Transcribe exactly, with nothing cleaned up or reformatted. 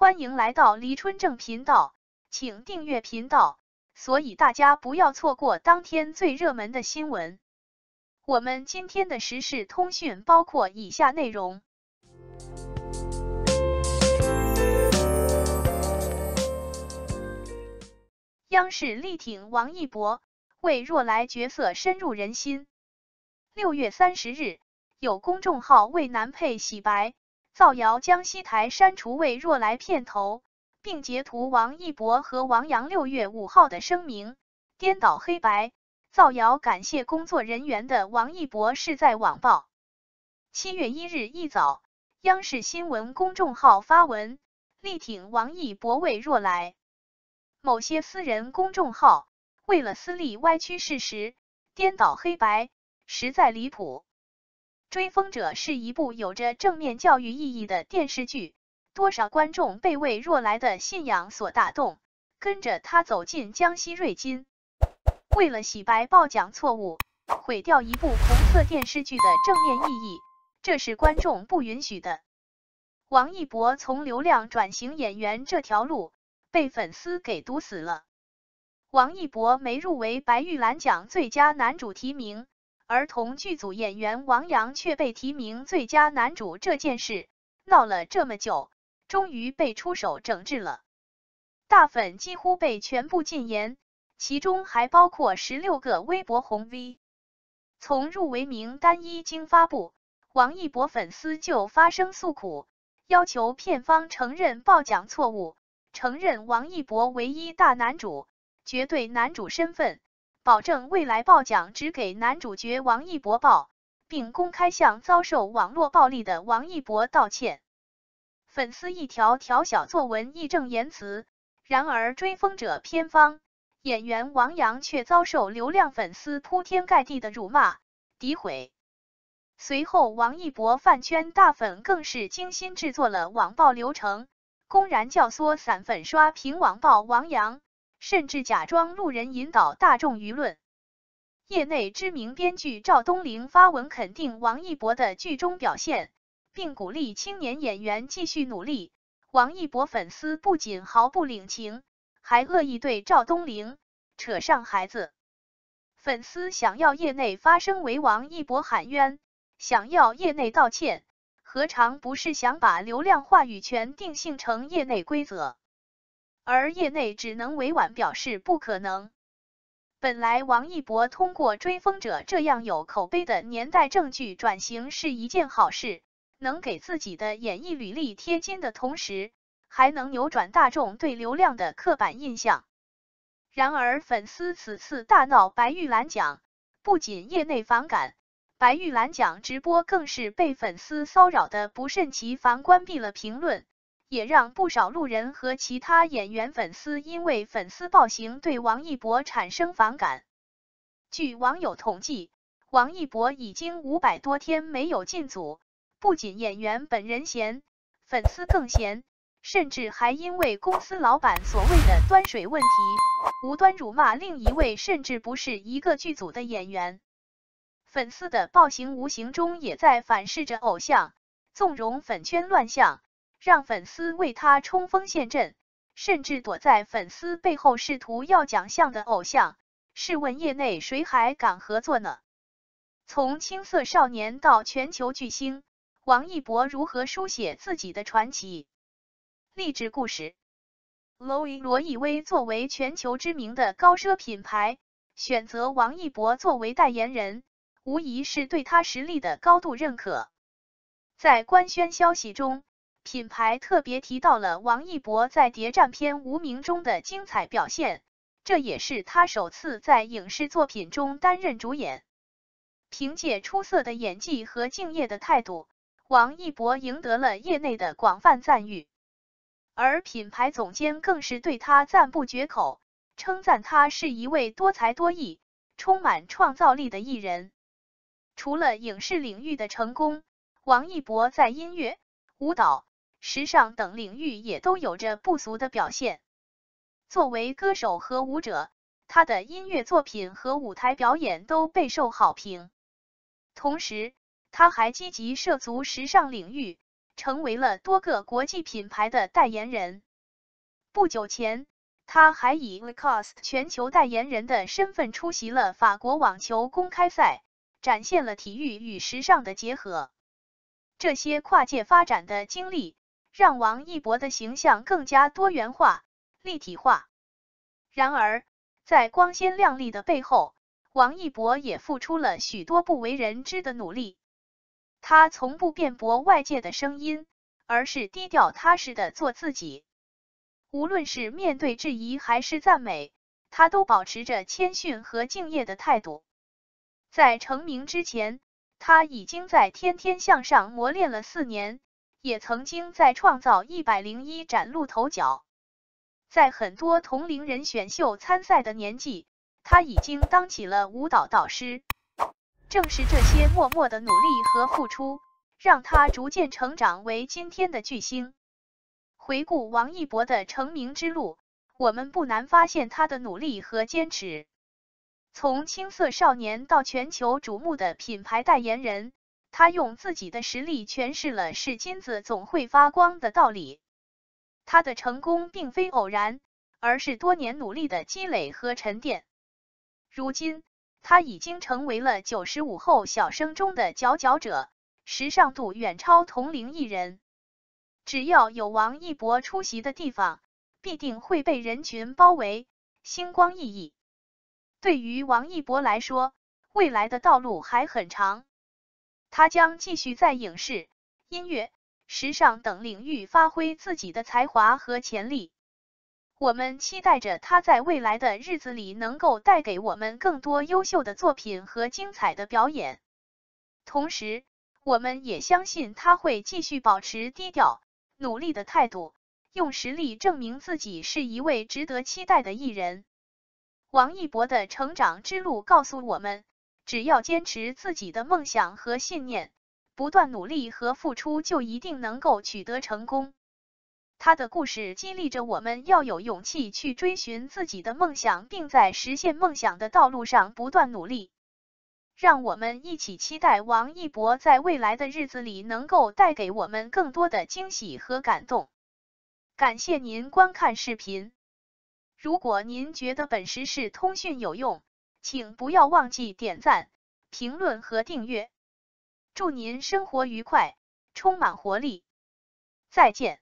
欢迎来到黎春正频道，请订阅频道，所以大家不要错过当天最热门的新闻。我们今天的时事通讯包括以下内容：央视力挺王一博，为若来角色深入人心。六月三十日，有公众号为男配洗白、造谣江西台删除为若来片头，并截图王一博和王阳六月五号的声明，颠倒黑白。 造谣感谢工作人员的王一博是在网暴。七月一日一早，央视新闻公众号发文力挺王一博为若来。某些私人公众号为了私利歪曲事实、颠倒黑白，实在离谱。《追风者》是一部有着正面教育意义的电视剧，多少观众被为若来的信仰所打动，跟着他走进江西瑞金。 为了洗白报讲错误，毁掉一部红色电视剧的正面意义，这是观众不允许的。王一博从流量转型演员这条路被粉丝给堵死了。王一博没入围白玉兰奖最佳男主提名，儿童剧组演员王阳却被提名最佳男主，这件事闹了这么久，终于被出手整治了。大粉几乎被全部禁言。 其中还包括十六个微博红 V。从入围名单一经发布，王一博粉丝就发声诉苦，要求片方承认报奖错误，承认王一博为一大男主、绝对男主身份，保证未来报奖只给男主角王一博报，并公开向遭受网络暴力的王一博道歉。粉丝一条条小作文义正言辞，然而追风者片方。 演员王阳却遭受流量粉丝铺天盖地的辱骂、诋毁。随后，王一博饭圈大粉更是精心制作了网暴流程，公然教唆散粉刷屏网暴王阳，甚至假装路人引导大众舆论。业内知名编剧赵东瀛发文肯定王一博的剧中表现，并鼓励青年演员继续努力。王一博粉丝不仅毫不领情。 还恶意对赵东瀛扯上孩子，粉丝想要业内发声为王一博喊冤，想要业内道歉，何尝不是想把流量话语权定性成业内规则？而业内只能委婉表示不可能。本来王一博通过追风者这样有口碑的年代正剧转型是一件好事，能给自己的演艺履历贴金的同时。 还能扭转大众对流量的刻板印象。然而，粉丝此次大闹白玉兰奖，不仅业内反感，白玉兰奖直播更是被粉丝骚扰的不甚其烦，关闭了评论，也让不少路人和其他演员粉丝因为粉丝暴行对王一博产生反感。据网友统计，王一博已经五百多天没有进组，不仅演员本人闲，粉丝更闲。 甚至还因为公司老板所谓的“端水问题”，无端辱骂另一位甚至不是一个剧组的演员。粉丝的暴行无形中也在反噬着偶像，纵容粉圈乱象，让粉丝为他冲锋陷阵，甚至躲在粉丝背后试图要奖项的偶像，试问业内谁还敢合作呢？从青涩少年到全球巨星，王一博如何书写自己的传奇？ 励志故事。罗意威作为全球知名的高奢品牌，选择王一博作为代言人，无疑是对他实力的高度认可。在官宣消息中，品牌特别提到了王一博在谍战片《无名》中的精彩表现，这也是他首次在影视作品中担任主演。凭借出色的演技和敬业的态度，王一博赢得了业内的广泛赞誉。 而品牌总监更是对他赞不绝口，称赞他是一位多才多艺、充满创造力的艺人。除了影视领域的成功，王一博在音乐、舞蹈、时尚等领域也都有着不俗的表现。作为歌手和舞者，他的音乐作品和舞台表演都备受好评。同时，他还积极涉足时尚领域。成为了多个国际品牌的代言人。不久前，他还以 Lacoste 全球代言人的身份出席了法国网球公开赛，展现了体育与时尚的结合。这些跨界发展的经历，让王一博的形象更加多元化、立体化。然而，在光鲜亮丽的背后，王一博也付出了许多不为人知的努力。他从不辩驳外界的声音，而是低调踏实地做自己。无论是面对质疑还是赞美，他都保持着谦逊和敬业的态度。在成名之前，他已经在天天向上磨练了四年，也曾经在创造一百零一崭露头角。在很多同龄人选秀参赛的年纪，他已经当起了舞蹈导师。正是这些默默的努力和付出，让他逐渐成长为今天的巨星。回顾王一博的成名之路，我们不难发现他的努力和坚持。从青涩少年到全球瞩目的品牌代言人，他用自己的实力诠释了是金子总会发光的道理。他的成功并非偶然，而是多年努力的积累和沉淀。如今，他已经成为了九十五后小生中的佼佼者，时尚度远超同龄艺人。只要有王一博出席的地方，必定会被人群包围，星光熠熠。对于王一博来说，未来的道路还很长，他将继续在影视、音乐、时尚等领域发挥自己的才华和潜力。我们期待着他在未来的日子里能够带给我们更多优秀的作品和精彩的表演。同时，我们也相信他会继续保持低调、努力的态度，用实力证明自己是一位值得期待的艺人。王一博的成长之路告诉我们，只要坚持自己的梦想和信念，不断努力和付出，就一定能够取得成功。他的故事激励着我们要有勇气去追寻自己的梦想，并在实现梦想的道路上不断努力。让我们一起期待王一博在未来的日子里能够带给我们更多的惊喜和感动。感谢您观看视频。如果您觉得本时事通讯有用，请不要忘记点赞、评论和订阅。祝您生活愉快，充满活力。再见。